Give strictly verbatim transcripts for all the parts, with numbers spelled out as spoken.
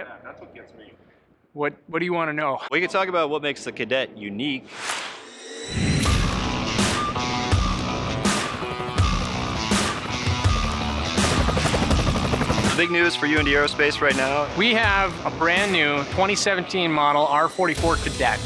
about yep. that. That's what gets me. What, what do you want to know? We could talk about what makes the Cadet unique. Big news for U N D Aerospace right now. We have a brand new twenty seventeen model R forty-four Cadet.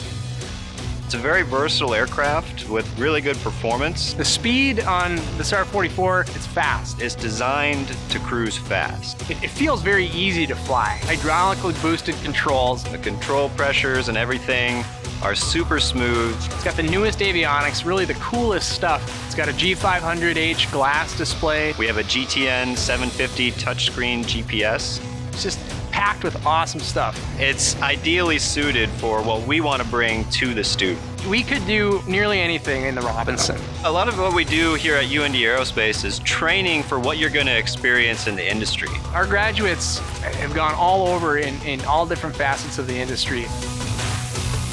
It's a very versatile aircraft with really good performance. The speed on this R forty-four, it's fast. It's designed to cruise fast. It, it feels very easy to fly. Hydraulically boosted controls. The control pressures and everything are super smooth. It's got the newest avionics, really the coolest stuff. It's got a G five hundred H glass display. We have a G T N seven fifty touchscreen G P S. It's just packed with awesome stuff. It's ideally suited for what we want to bring to the student. We could do nearly anything in the Robinson. A lot of what we do here at U N D Aerospace is training for what you're going to experience in the industry. Our graduates have gone all over in, in all different facets of the industry.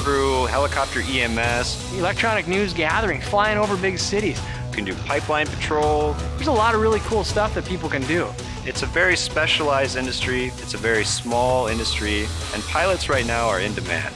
Through helicopter E M S, electronic news gathering, flying over big cities. You can do pipeline patrol. There's a lot of really cool stuff that people can do. It's a very specialized industry. It's a very small industry, and pilots right now are in demand.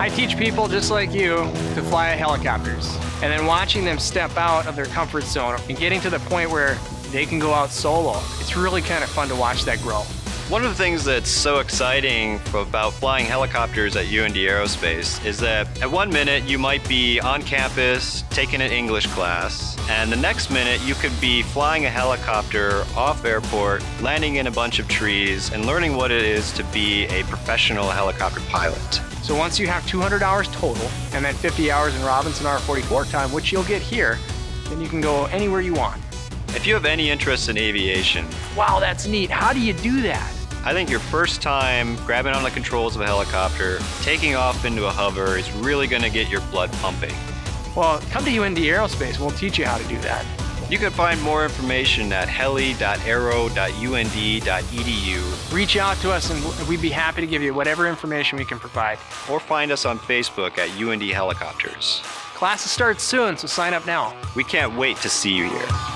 I teach people just like you to fly helicopters, and then watching them step out of their comfort zone and getting to the point where they can go out solo. It's really kind of fun to watch that grow. One of the things that's so exciting about flying helicopters at U N D Aerospace is that at one minute you might be on campus taking an English class, and the next minute you could be flying a helicopter off airport, landing in a bunch of trees, and learning what it is to be a professional helicopter pilot. So once you have two hundred hours total, and then fifty hours in Robinson R forty-four time, which you'll get here, then you can go anywhere you want. If you have any interest in aviation, wow, that's neat, how do you do that? I think your first time grabbing on the controls of a helicopter, taking off into a hover is really going to get your blood pumping. Well, come to U N D Aerospace, we'll teach you how to do that. You can find more information at heli dot aero dot U N D dot E D U. Reach out to us and we'd be happy to give you whatever information we can provide. Or find us on Facebook at U N D Helicopters. Classes start soon, so sign up now. We can't wait to see you here.